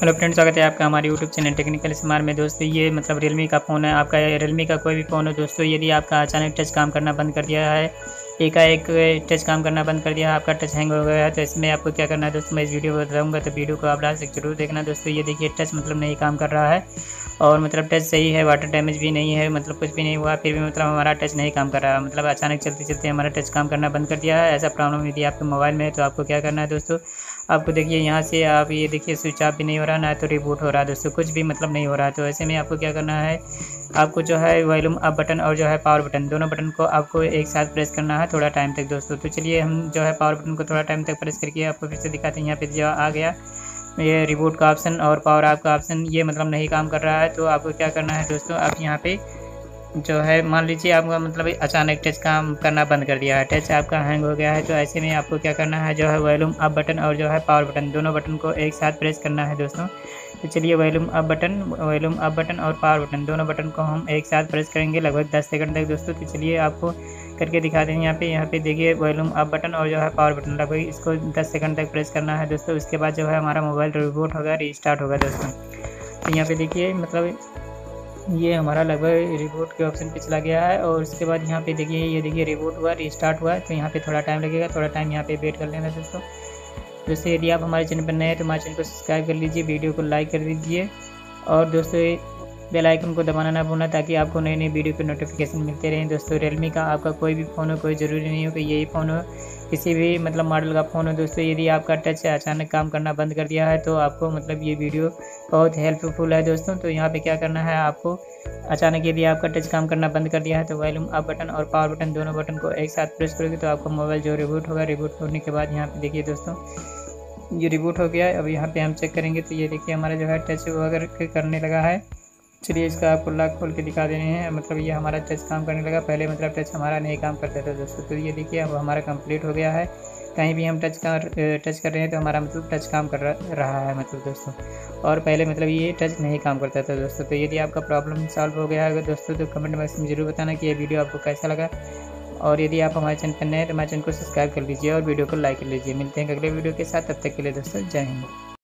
Hello friends, स्वागत है आपका हमारे YouTube चैनल टेक्निकल स्मार्ट में। दोस्तों ये मतलब रियलमी का फ़ोन है, आपका रियलमी का कोई भी फ़ोन हो दोस्तों, यदि आपका अचानक टच काम करना बंद कर दिया है, एकाएक टच काम करना बंद कर दिया, आपका टच हैंग हो गया है, तो इसमें आपको क्या करना है दोस्तों, मैं इस वीडियो को बताऊँगा, तो वीडियो को आप लास्ट तक जरूर देखना दोस्तों। ये देखिए टच मतलब नहीं काम कर रहा है और मतलब टच सही है, वाटर डैमेज भी नहीं है, मतलब कुछ भी नहीं हुआ, फिर भी मतलब हमारा टच नहीं काम कर रहा है, मतलब अचानक चलते चलते हमारा टच काम करना बंद कर दिया है। ऐसा प्रॉब्लम यदि आपके मोबाइल में है तो आपको क्या करना है दोस्तों, आपको देखिए यहाँ से आप ये देखिए स्विच ऑफ भी नहीं हो रहा, ना तो रिबूट हो रहा है दोस्तों, कुछ भी मतलब नहीं हो रहा है। तो ऐसे में आपको क्या करना है, आपको जो है वॉल्यूम अप बटन और जो है पावर बटन, दोनों बटन को आपको एक साथ प्रेस करना है थोड़ा टाइम तक दोस्तों। तो चलिए हम जो है पावर बटन को थोड़ा टाइम तक प्रेस करके आपको फिर से दिखाते हैं। यहाँ पर जो आ गया ये रिबूट का ऑप्शन और पावर ऑफ का ऑप्शन, ये मतलब नहीं काम कर रहा है, तो आपको क्या करना है दोस्तों, आप यहाँ पे जो है मान लीजिए आपका मतलब अचानक टच काम करना बंद कर दिया है, टच आपका हैंग हो गया है, तो ऐसे में आपको क्या करना है जो है वॉल्यूम अप बटन और जो है पावर बटन, दोनों बटन को एक साथ प्रेस करना है दोस्तों। तो चलिए वॉल्यूम अप बटन और पावर बटन, दोनों बटन को हम एक साथ प्रेस करेंगे लगभग 10 सेकंड तक दोस्तों। तो चलिए आपको करके दिखाते हैं। यहाँ पे देखिए वॉल्यूम अप बटन और जो है पावर बटन, लगभग इसको 10 सेकंड तक प्रेस करना है दोस्तों। उसके बाद जो है हमारा मोबाइल रिबूट होगा, रीस्टार्ट होगा दोस्तों। तो यहाँ पे देखिए मतलब ये हमारा लगभग रिबूट के ऑप्शन पे चला गया है और उसके बाद यहाँ पे देखिए ये देखिए रिबूट हुआ, रीस्टार्ट हुआ। तो यहाँ पे थोड़ा टाइम लगेगा, थोड़ा टाइम यहाँ पे वेट कर लेना दोस्तों। दोस्तों यदि आप हमारे चैनल पर नए हैं तो हमारे चैनल को सब्सक्राइब कर लीजिए, वीडियो को लाइक कर दीजिए और दोस्तों बेल आइकन को दबाना ना भूलना, ताकि आपको नई नई वीडियो के नोटिफिकेशन मिलते रहें दोस्तों। रियलमी का आपका कोई भी फ़ोन हो, कोई ज़रूरी नहीं हो कि यही फ़ोन हो, किसी भी मतलब मॉडल का फ़ोन हो दोस्तों, यदि आपका टच अचानक काम करना बंद कर दिया है तो आपको मतलब ये वीडियो बहुत हेल्पफुल है दोस्तों। तो यहाँ पे क्या करना है, आपको अचानक यदि आपका टच काम करना बंद कर दिया है तो वॉल्यूम अप बटन और पावर बटन, दोनों बटन को एक साथ प्रेस करोगे तो आपका मोबाइल जो रिबूट होगा। रिबूट होने के बाद यहाँ पे देखिए दोस्तों ये रिबूट हो गया है। अब यहाँ पे हम चेक करेंगे तो ये देखिए हमारा जो है टच वगैरह करने लगा है। चलिए इसका आपको लॉक खोल के दिखा दे रहे हैं। मतलब ये हमारा टच काम करने लगा, पहले मतलब टच हमारा नहीं काम करता था दोस्तों। तो ये देखिए अब हमारा कंप्लीट हो गया है। कहीं भी हम टच कर रहे हैं तो हमारा मतलब टच काम कर रहा है मतलब दोस्तों, और पहले मतलब ये टच नहीं काम करता था दोस्तों। तो यदि आपका प्रॉब्लम सॉल्व हो गया है दोस्तों तो कमेंट बॉक्स में ज़रूर बताना कि ये वीडियो आपको कैसा लगा, और यदि आप हमारे चैनल पर नए हैं तो हमारे चैनल को सब्सक्राइब कर लीजिए और वीडियो को लाइक कर लीजिए। मिलते हैं अगले वीडियो के साथ, तब तक के लिए दोस्तों जय हिंद।